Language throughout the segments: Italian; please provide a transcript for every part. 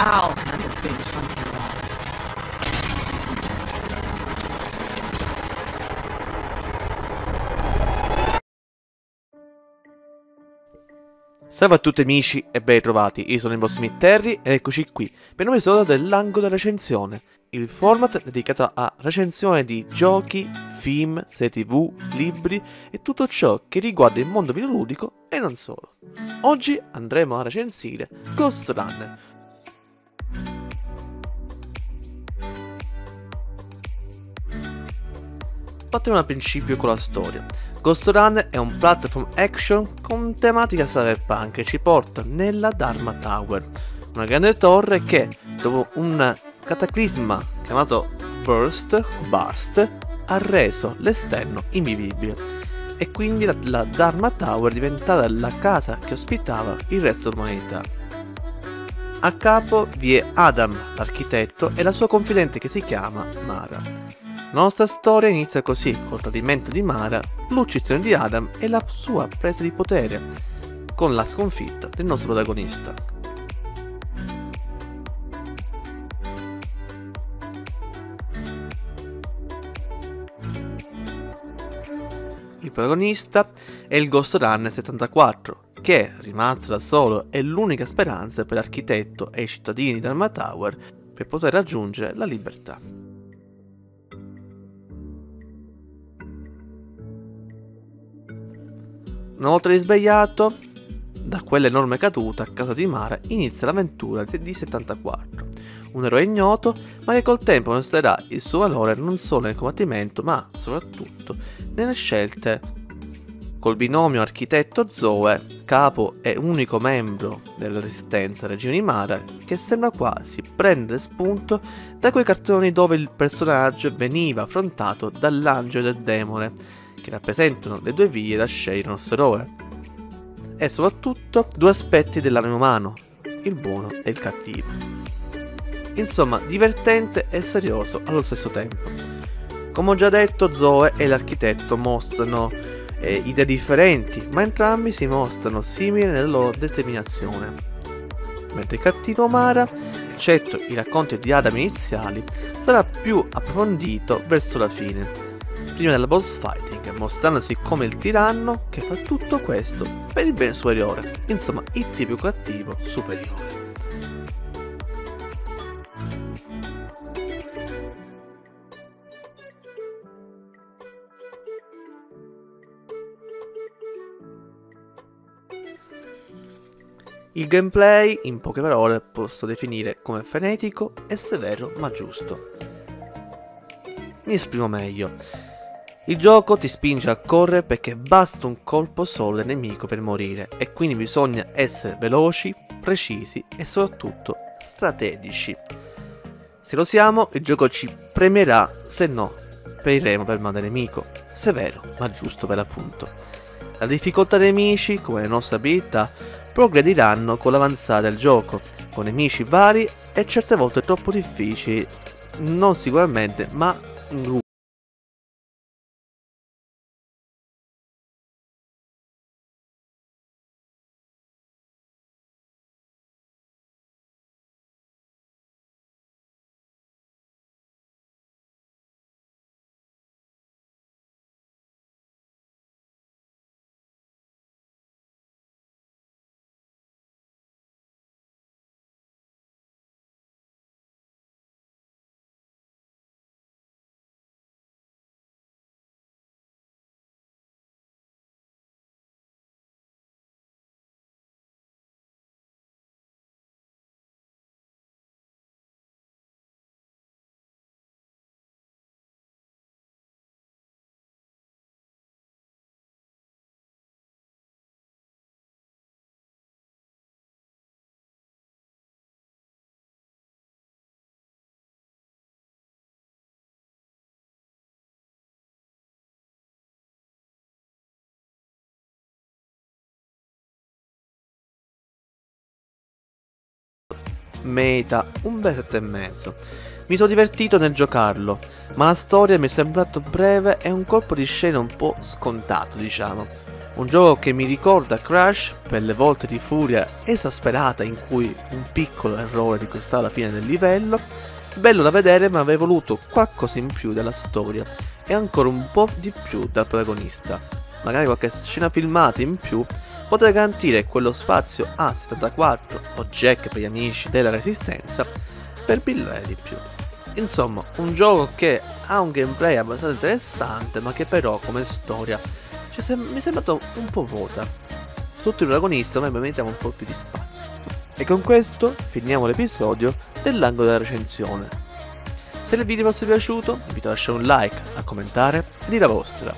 I'll handle things from here on. Salve a tutti amici e ben ritrovati, io sono il vostro Emir Terry ed eccoci qui per un episodio dell'angolo recensione, il format dedicato a recensione di giochi, film, serie tv, libri e tutto ciò che riguarda il mondo videoludico e non solo. Oggi andremo a recensire Ghostrunner. Partiamo dal principio con la storia. Ghostrunner è un platform action con tematica cyberpunk che ci porta nella Dharma Tower, una grande torre che, dopo un cataclisma chiamato Burst, ha reso l'esterno invivibile, e quindi la Dharma Tower è diventata la casa che ospitava il resto dell'umanità. A capo vi è Adam, l'architetto, e la sua confidente che si chiama Mara. La nostra storia inizia così, col tradimento di Mara, l'uccisione di Adam e la sua presa di potere, con la sconfitta del nostro protagonista. Il protagonista è il Ghost Runner 74, che, rimasto da solo, è l'unica speranza per l'architetto e i cittadini di Dharma Tower per poter raggiungere la libertà. Una volta risvegliato da quell'enorme caduta a casa di Mara, inizia l'avventura di D-74, un eroe ignoto ma che col tempo mostrerà il suo valore non solo nel combattimento ma soprattutto nelle scelte. Col binomio architetto Zoe, capo e unico membro della resistenza regina di Mara, che sembra quasi prendere spunto da quei cartoni dove il personaggio veniva affrontato dall'angelo e dal demone, che rappresentano le due vie da scegliere il nostro eroe, e soprattutto due aspetti dell'animo umano, il buono e il cattivo. Insomma, divertente e serioso allo stesso tempo. Come ho già detto, Zoe e l'architetto mostrano idee differenti, ma entrambi si mostrano simili nella loro determinazione, mentre il cattivo Mara, eccetto i racconti di Adam iniziali, sarà più approfondito verso la fine, prima della boss fighting, mostrandosi come il tiranno che fa tutto questo per il bene superiore, insomma il tipico cattivo superiore. Il gameplay, in poche parole, posso definire come frenetico e severo ma giusto. Mi esprimo meglio. Il gioco ti spinge a correre perché basta un colpo solo del nemico per morire, e quindi bisogna essere veloci, precisi e soprattutto strategici. Se lo siamo, il gioco ci premierà, se no periremo per mano del nemico. Severo ma giusto per l'appunto. La difficoltà dei nemici, come le nostre abilità, progrediranno con l'avanzare del gioco, con nemici vari e certe volte troppo difficili, non sicuramente, ma in gruppo. Meta un bel 7,5. Mi sono divertito nel giocarlo, ma la storia mi è sembrato breve e un colpo di scena un po' scontato, diciamo. Un gioco che mi ricorda Crash per le volte di furia esasperata in cui un piccolo errore ti costava la fine del livello. Bello da vedere, ma avrei voluto qualcosa in più dalla storia e ancora un po' di più dal protagonista. Magari qualche scena filmata in più potrebbe garantire quello spazio A74 o Jack per gli amici della Resistenza per brillare di più. Insomma, un gioco che ha un gameplay abbastanza interessante, ma che però come storia mi è sembrato un po' vuota. Sotto il protagonista noi meritiamo un po' più di spazio. E con questo finiamo l'episodio dell'angolo della recensione. Se il video vi fosse piaciuto, vi invito a lasciare un like, a commentare e dire la vostra.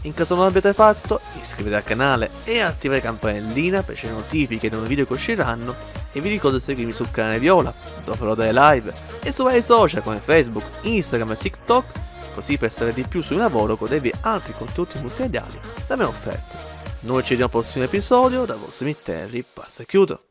In caso non l'abbiate fatto, iscrivetevi al canale e attivate la campanellina per ricevere notifiche dei nuovi video che usciranno, e vi ricordo di seguirmi sul canale Viola, dove farò delle live, e su vari social come Facebook, Instagram e TikTok, così per stare di più sul lavoro godevi altri contenuti multimediali da me offerti. Noi ci vediamo al prossimo episodio, da vostro Emir Terry, passo e chiudo.